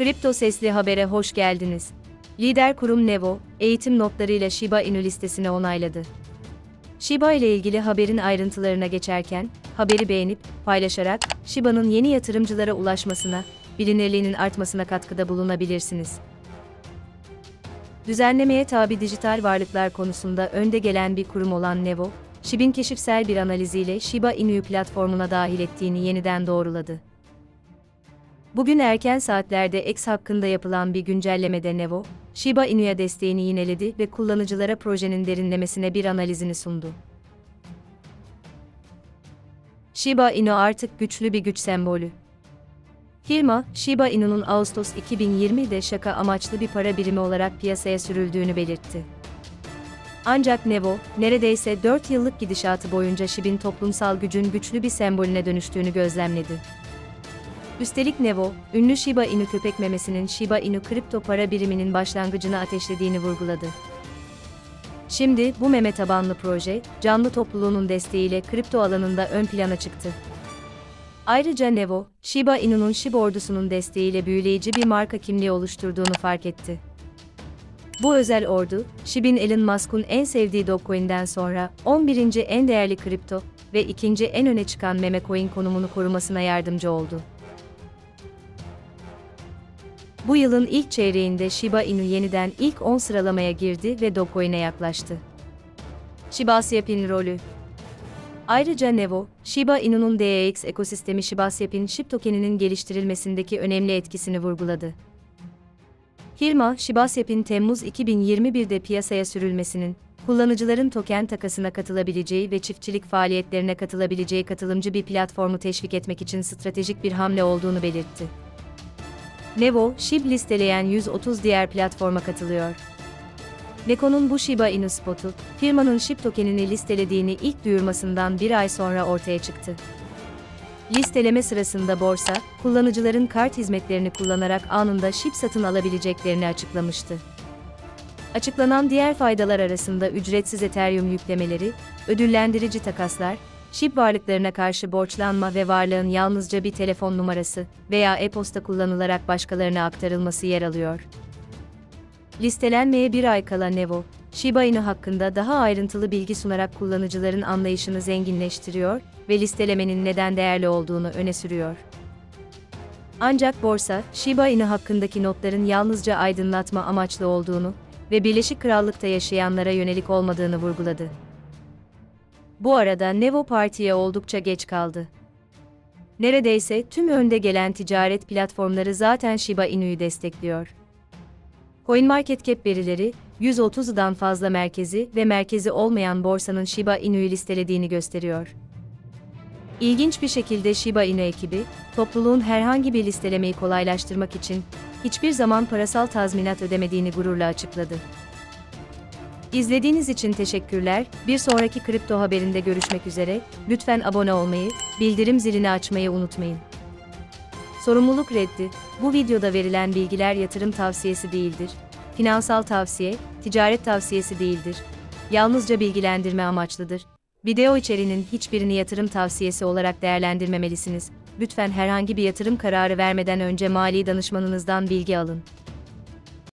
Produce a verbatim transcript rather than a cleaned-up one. Kripto Sesli Haber'e hoş geldiniz. Lider kurum Nexo, eğitim notlarıyla Shiba Inu listesine onayladı. Shiba ile ilgili haberin ayrıntılarına geçerken, haberi beğenip, paylaşarak, Shiba'nın yeni yatırımcılara ulaşmasına, bilinirliğinin artmasına katkıda bulunabilirsiniz. Düzenlemeye tabi dijital varlıklar konusunda önde gelen bir kurum olan Nexo, S H I B'in keşifsel bir analiziyle Shiba Inu'yu platformuna dahil ettiğini yeniden doğruladı. Bugün erken saatlerde X hakkında yapılan bir güncellemede Nexo, Shiba Inu'ya desteğini yineledi ve kullanıcılara projenin derinlemesine bir analizini sundu. Shiba Inu artık güçlü bir güç sembolü. Firma, Shiba Inu'nun Ağustos iki bin yirmi'de şaka amaçlı bir para birimi olarak piyasaya sürüldüğünü belirtti. Ancak Nexo, neredeyse dört yıllık gidişatı boyunca S H I B'in toplumsal gücün güçlü bir sembolüne dönüştüğünü gözlemledi. Üstelik Nexo, ünlü Shiba Inu köpek memesinin Shiba Inu kripto para biriminin başlangıcını ateşlediğini vurguladı. Şimdi bu meme tabanlı proje, canlı topluluğunun desteğiyle kripto alanında ön plana çıktı. Ayrıca Nexo, Shiba Inu'nun S H I B ordusunun desteğiyle büyüleyici bir marka kimliği oluşturduğunu fark etti. Bu özel ordu, S H I B'in Elon Musk'un en sevdiği Dogecoin'den sonra on birinci en değerli kripto ve ikinci en öne çıkan meme coin konumunu korumasına yardımcı oldu. Bu yılın ilk çeyreğinde Shiba Inu yeniden ilk on sıralamaya girdi ve Dogecoin'e yaklaştı. Shiba S H I B'in rolü. Ayrıca Nexo, Shiba Inu'nun D E X ekosistemi Shiba S H I B'in S H I B tokeninin geliştirilmesindeki önemli etkisini vurguladı. Firma, Shiba S H I B'in Temmuz iki bin yirmi bir'de piyasaya sürülmesinin, kullanıcıların token takasına katılabileceği ve çiftçilik faaliyetlerine katılabileceği katılımcı bir platformu teşvik etmek için stratejik bir hamle olduğunu belirtti. Nexo, S H I B listeleyen yüz otuz diğer platforma katılıyor. Nexo'nun bu Shiba Inu spotu, firmanın S H I B tokenini listelediğini ilk duyurmasından bir ay sonra ortaya çıktı. Listeleme sırasında borsa, kullanıcıların kart hizmetlerini kullanarak anında S H I B satın alabileceklerini açıklamıştı. Açıklanan diğer faydalar arasında ücretsiz Ethereum yüklemeleri, ödüllendirici takaslar, S H I B varlıklarına karşı borçlanma ve varlığın yalnızca bir telefon numarası veya e-posta kullanılarak başkalarına aktarılması yer alıyor. Listelenmeye bir ay kala Nexo, Shiba Inu hakkında daha ayrıntılı bilgi sunarak kullanıcıların anlayışını zenginleştiriyor ve listelemenin neden değerli olduğunu öne sürüyor. Ancak borsa, Shiba Inu hakkındaki notların yalnızca aydınlatma amaçlı olduğunu ve Birleşik Krallık'ta yaşayanlara yönelik olmadığını vurguladı. Bu arada Nexo partiye oldukça geç kaldı. Neredeyse tüm önde gelen ticaret platformları zaten Shiba Inu'yu destekliyor. Coinmarketcap verileri, yüz otuz'dan fazla merkezi ve merkezi olmayan borsanın Shiba Inu'yu listelediğini gösteriyor. İlginç bir şekilde Shiba Inu ekibi, topluluğun herhangi bir listelemeyi kolaylaştırmak için hiçbir zaman parasal tazminat ödemediğini gururla açıkladı. İzlediğiniz için teşekkürler, bir sonraki kripto haberinde görüşmek üzere, lütfen abone olmayı, bildirim zilini açmayı unutmayın. Sorumluluk reddi, bu videoda verilen bilgiler yatırım tavsiyesi değildir. Finansal tavsiye, ticaret tavsiyesi değildir. Yalnızca bilgilendirme amaçlıdır. Video içeriğinin hiçbirini yatırım tavsiyesi olarak değerlendirmemelisiniz. Lütfen herhangi bir yatırım kararı vermeden önce mali danışmanınızdan bilgi alın.